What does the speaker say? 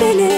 beni.